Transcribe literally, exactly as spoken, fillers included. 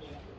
Yeah.